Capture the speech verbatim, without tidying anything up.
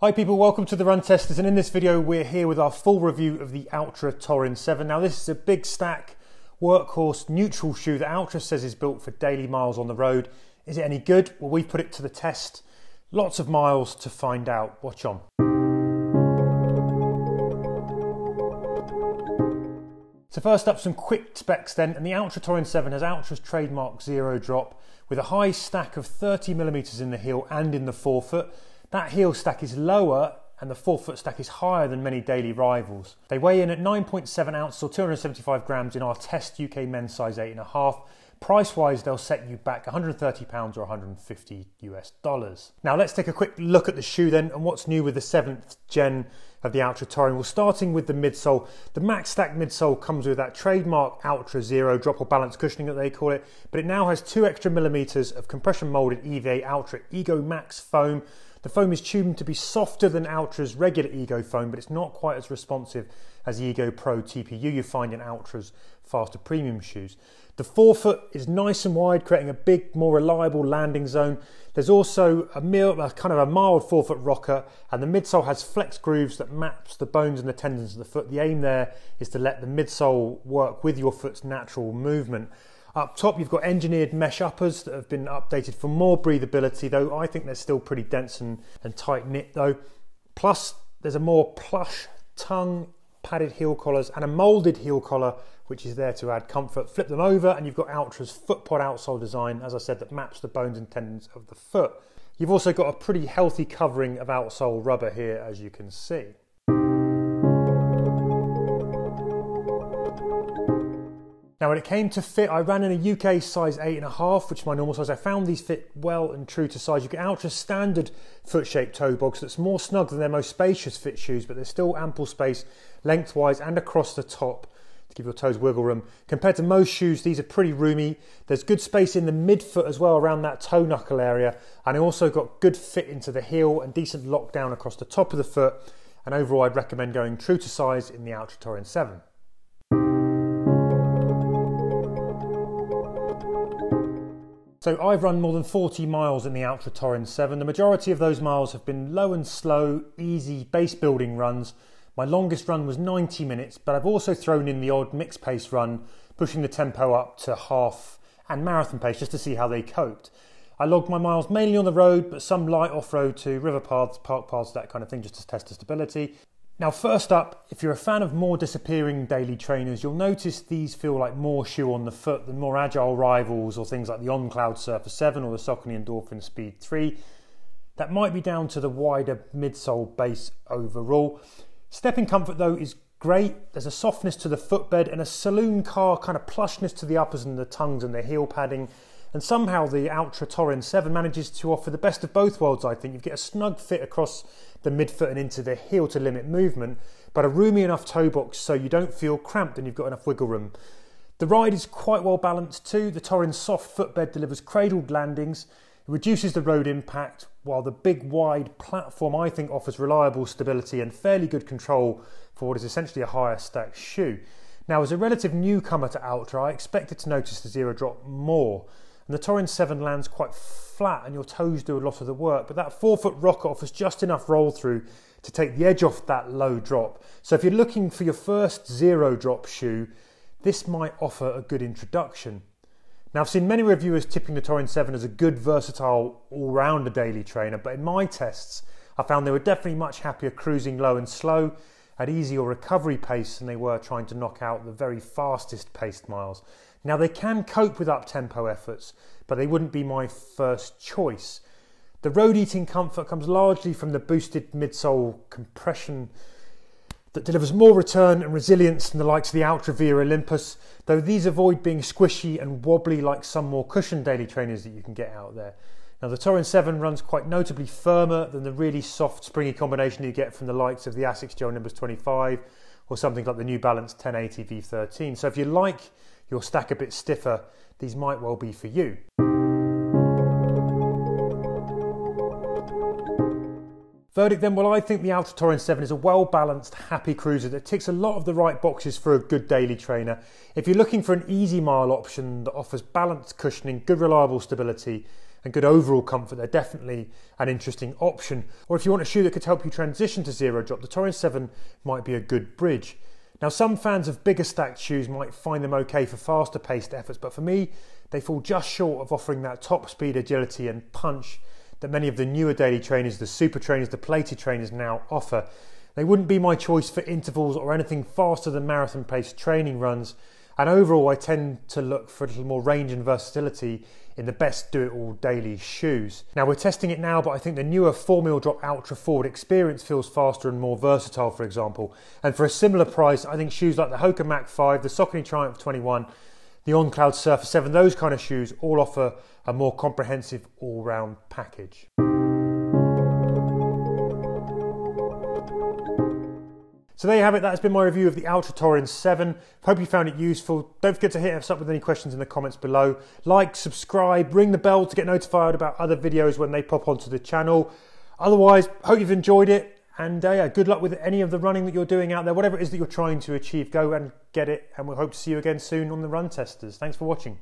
Hi people, welcome to the Run Testers, and in this video we're here with our full review of the Altra Torin seven. Now this is a big stack workhorse neutral shoe that Altra says is built for daily miles on the road. Is it any good? Well, we put it to the test. Lots of miles to find out. Watch on. So first up, some quick specs then, and the Altra Torin seven has Altra's trademark zero drop with a high stack of thirty millimeters in the heel and in the forefoot. That heel stack is lower and the forefoot stack is higher than many daily rivals. They weigh in at nine point seven ounces or two hundred seventy-five grams in our test U K men's size eight and a half. Price-wise, they'll set you back one hundred thirty pounds or one hundred fifty US dollars. Now let's take a quick look at the shoe then and what's new with the seventh gen of the Altra Torin. Well, starting with the midsole, the Max Stack midsole comes with that trademark Altra Zero drop or balance cushioning that they call it, but it now has two extra millimeters of compression molded E V A Altra Ego Max foam. The foam is tuned to be softer than Altra's regular Ego foam, but it's not quite as responsive as the Ego Pro T P U you find in Altra's faster premium shoes. The forefoot is nice and wide, creating a big, more reliable landing zone. There's also a, mild, a kind of a mild forefoot rocker, and the midsole has flex grooves that maps the bones and the tendons of the foot. The aim there is to let the midsole work with your foot's natural movement. Up top, you've got engineered mesh uppers that have been updated for more breathability, though I think they're still pretty dense and, and tight-knit though. Plus, there's a more plush tongue, padded heel collars and a molded heel collar, which is there to add comfort. Flip them over and you've got Altra's foot pod outsole design, as I said, that maps the bones and tendons of the foot. You've also got a pretty healthy covering of outsole rubber here, as you can see. Now when it came to fit, I ran in a U K size eight and a half, which is my normal size. I found these fit well and true to size. You get Altra's standard foot-shaped toe box that's more snug than their most spacious fit shoes, but there's still ample space lengthwise and across the top to give your toes wiggle room. Compared to most shoes, these are pretty roomy. There's good space in the midfoot as well, around that toe knuckle area, and I also got good fit into the heel and decent lockdown across the top of the foot. And overall, I'd recommend going true to size in the Altra Torin seven. So I've run more than forty miles in the Altra Torin seven. The majority of those miles have been low and slow, easy base building runs. My longest run was ninety minutes, but I've also thrown in the odd mixed pace run, pushing the tempo up to half and marathon pace just to see how they coped. I logged my miles mainly on the road, but some light off-road to river paths, park paths, that kind of thing, just to test the stability. Now first up, if you're a fan of more disappearing daily trainers, you'll notice these feel like more shoe on the foot than more agile rivals or things like the OnCloud Surfer seven or the Saucony Endorphin Speed three. That might be down to the wider midsole base overall. Stepping comfort though is great. There's a softness to the footbed and a saloon car kind of plushness to the uppers and the tongues and the heel padding. And somehow the Altra Torin seven manages to offer the best of both worlds, I think. You get a snug fit across the midfoot and into the heel to limit movement, but a roomy enough toe box so you don't feel cramped and you've got enough wiggle room. The ride is quite well balanced too. The Torin's soft footbed delivers cradled landings. It reduces the road impact, while the big wide platform I think offers reliable stability and fairly good control for what is essentially a higher stack shoe. Now, as a relative newcomer to Altra, I expected to notice the zero drop more. And the Torin seven lands quite flat and your toes do a lot of the work, but that forefoot rocker offers just enough roll through to take the edge off that low drop. So if you're looking for your first zero drop shoe, this might offer a good introduction. Now I've seen many reviewers tipping the Torin seven as a good, versatile, all-rounder daily trainer, but in my tests, I found they were definitely much happier cruising low and slow at easy or recovery pace than they were trying to knock out the very fastest paced miles. Now they can cope with up-tempo efforts, but they wouldn't be my first choice. The road-eating comfort comes largely from the boosted midsole compression that delivers more return and resilience than the likes of the Altra Via Olympus, though these avoid being squishy and wobbly like some more cushioned daily trainers that you can get out there. Now the Torin seven runs quite notably firmer than the really soft springy combination you get from the likes of the Asics Gel Nimbus twenty-five or something like the New Balance ten eighty v thirteen. So if you like your stack a bit stiffer, these might well be for you. Verdict then, well, I think the Altra Torin seven is a well-balanced, happy cruiser that ticks a lot of the right boxes for a good daily trainer. If you're looking for an easy mile option that offers balanced cushioning, good reliable stability, and good overall comfort, they're definitely an interesting option. Or if you want a shoe that could help you transition to zero drop, the Torin seven might be a good bridge. Now, some fans of bigger stacked shoes might find them okay for faster paced efforts, but for me, they fall just short of offering that top speed, agility and punch that many of the newer daily trainers, the super trainers, the plated trainers now offer. They wouldn't be my choice for intervals or anything faster than marathon paced training runs. And overall, I tend to look for a little more range and versatility in the best do-it-all daily shoes. Now, we're testing it now, but I think the newer four mil drop Altra Forward Experience feels faster and more versatile, for example. And for a similar price, I think shoes like the Hoka Mac five, the Saucony Triumph twenty-one, the OnCloud Surfer seven, those kind of shoes all offer a more comprehensive all-round package. So there you have it, that's been my review of the Altra Torin seven. Hope you found it useful. Don't forget to hit us up with any questions in the comments below. Like, subscribe, ring the bell to get notified about other videos when they pop onto the channel. Otherwise, hope you've enjoyed it, and uh, yeah, good luck with any of the running that you're doing out there. Whatever it is that you're trying to achieve, go and get it, and we'll hope to see you again soon on the Run Testers. Thanks for watching.